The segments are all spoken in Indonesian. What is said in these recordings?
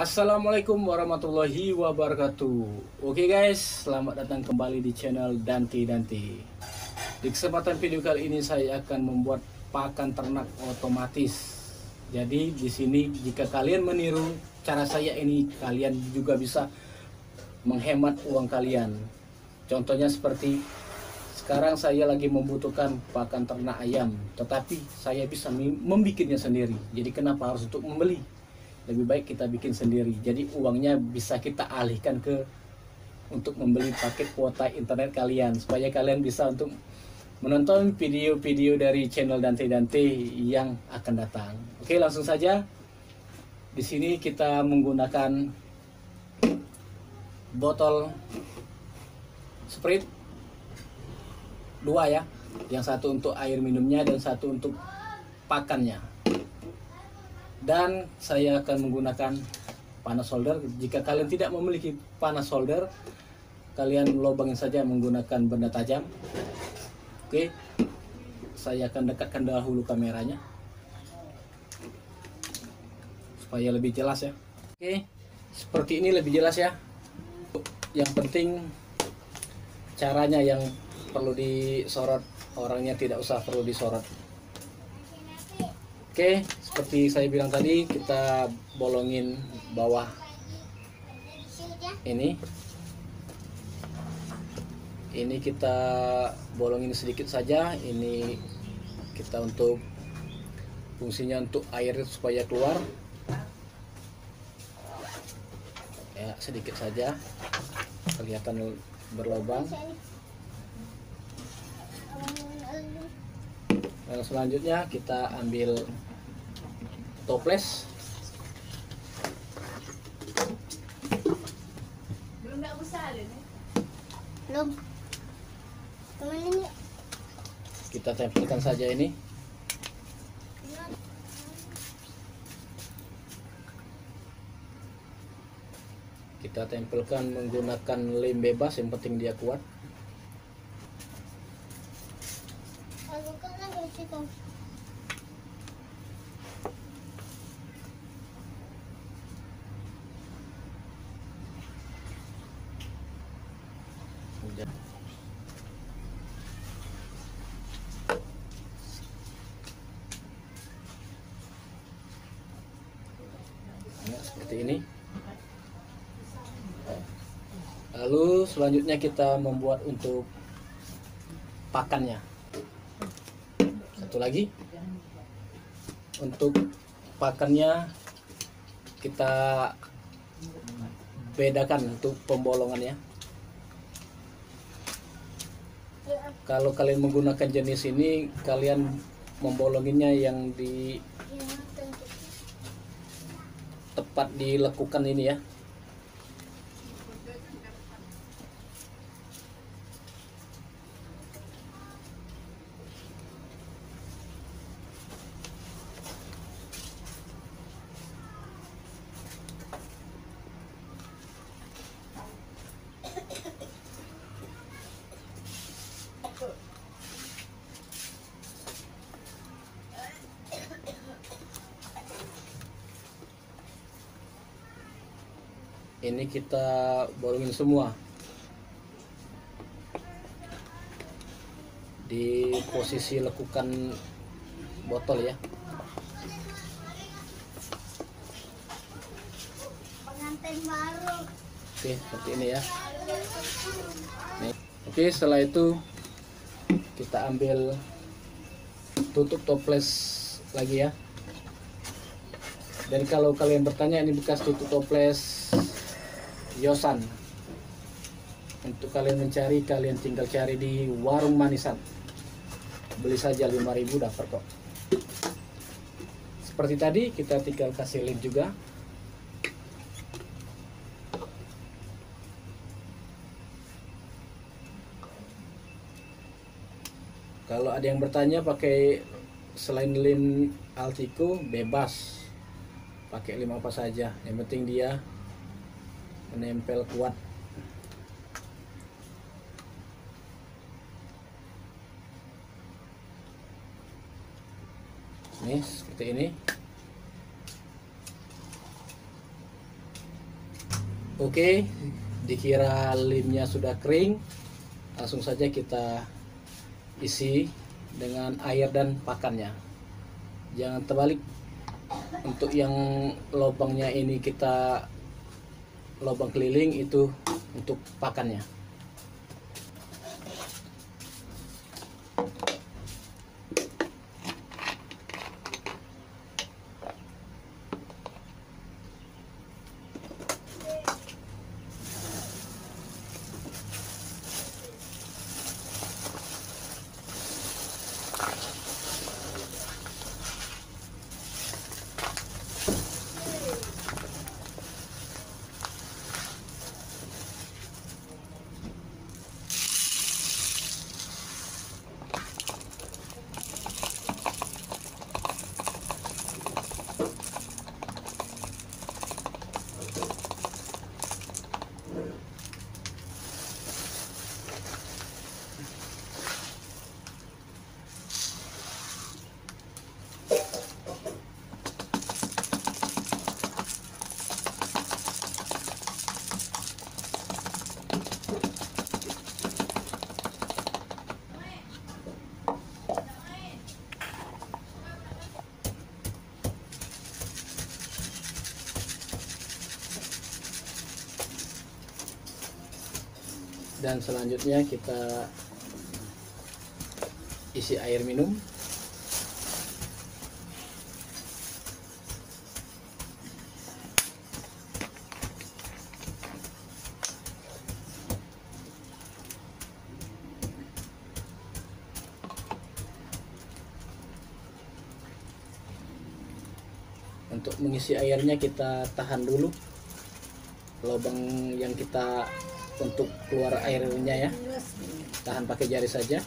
Assalamualaikum warahmatullahi wabarakatuh. Oke guys, selamat datang kembali di channel Dante Dante. Di kesempatan video kali ini saya akan membuat pakan ternak otomatis. Jadi di sini jika kalian meniru cara saya ini, kalian juga bisa menghemat uang kalian. Contohnya seperti sekarang saya lagi membutuhkan pakan ternak ayam, tetapi saya bisa membuatnya sendiri. Jadi kenapa harus untuk membeli? Lebih baik kita bikin sendiri. Jadi uangnya bisa kita alihkan ke untuk membeli paket kuota internet kalian, supaya kalian bisa untuk menonton video-video dari channel Dante Dante yang akan datang. Oke, langsung saja. Di sini kita menggunakan botol Sprite 2 ya. Yang satu untuk air minumnya dan satu untuk pakannya. Dan saya akan menggunakan panas solder. Jika kalian tidak memiliki panas solder, kalian lubangin saja menggunakan benda tajam. Oke, saya akan dekatkan dahulu kameranya supaya lebih jelas ya. Oke, seperti ini lebih jelas ya. Yang penting caranya yang perlu disorot, orangnya tidak usah perlu disorot. Oke, seperti saya bilang tadi, kita bolongin bawah ini. Ini kita bolongin sedikit saja. Ini kita untuk fungsinya untuk air supaya keluar. Ya, sedikit saja. Kelihatan berlubang. Lalu selanjutnya kita ambil toples. Belum enggak usah deh. Belum. Ini kita tempelkan saja ini. Kita tempelkan menggunakan lem bebas, yang penting dia kuat. Seperti ini. Lalu selanjutnya kita membuat untuk pakannya. Satu lagi, untuk pakannya kita bedakan untuk pembolongannya. Kalau kalian menggunakan jenis ini, kalian membolonginnya yang di tepat dilekukan ini ya. Ini kita bolongin semua di posisi lekukan botol ya. Oke, seperti ini ya. Nih. Oke, setelah itu kita ambil tutup toples lagi ya. Dan kalau kalian bertanya, ini bekas tutup toples Yosan. Untuk kalian mencari, kalian tinggal cari di warung manisan. Beli saja 5.000 dapat kok. Seperti tadi, kita tinggal kasih lem juga. Kalau ada yang bertanya pakai selain lem Altico, bebas. Pakai lem apa saja, yang penting dia menempel kuat. Nih, seperti ini. Oke, dikira limnya sudah kering, langsung saja kita isi dengan air dan pakannya. Jangan terbalik. Untuk yang lubangnya ini kita lubang keliling, itu untuk pakannya. Dan selanjutnya kita isi air minum. Untuk mengisi airnya kita tahan dulu lubang yang kita untuk keluar airnya ya, tahan pakai jari saja.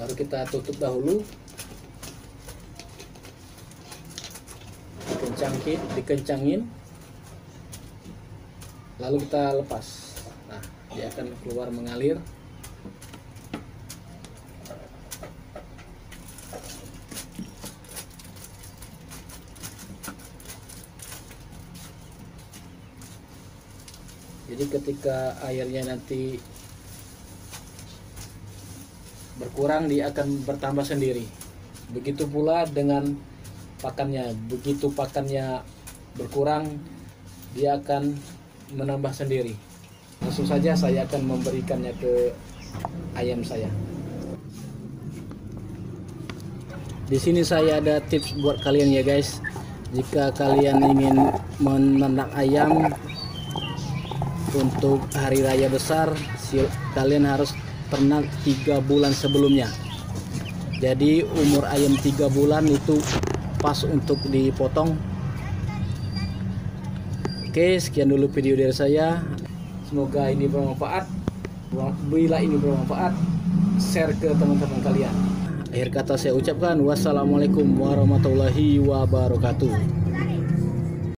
Lalu kita tutup dahulu. Dikencangin, lalu kita lepas. Nah, dia akan keluar mengalir. Jadi ketika airnya nanti berkurang, dia akan bertambah sendiri. Begitu pula dengan pakannya, begitu pakannya berkurang, dia akan menambah sendiri. Langsung saja saya akan memberikannya ke ayam saya. Di sini saya ada tips buat kalian ya guys. Jika kalian ingin menanak ayam untuk hari raya besar, kalian harus ternak 3 bulan sebelumnya. Jadi umur ayam 3 bulan itu pas untuk dipotong. Oke, sekian dulu video dari saya. Semoga ini bermanfaat. Bila ini bermanfaat, share ke teman-teman kalian. Akhir kata saya ucapkan, wassalamualaikum warahmatullahi wabarakatuh.